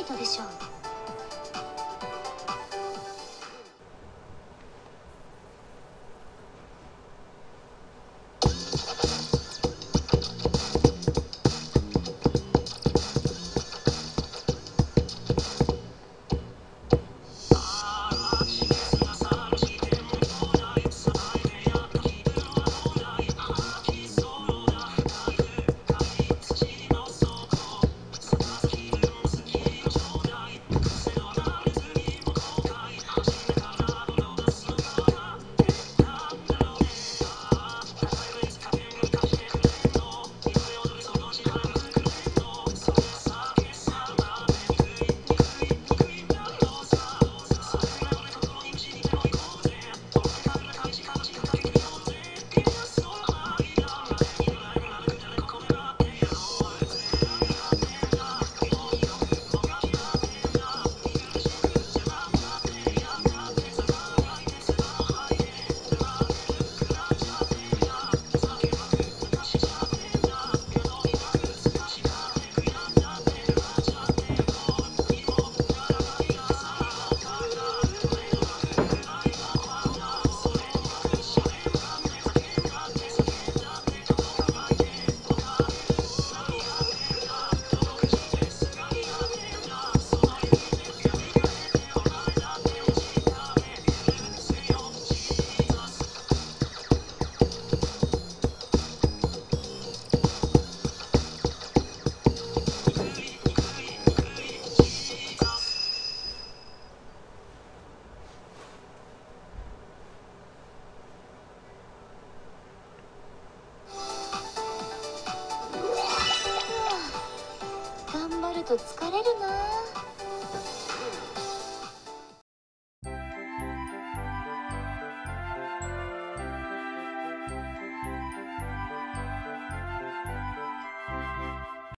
ないとでしょう。疲れ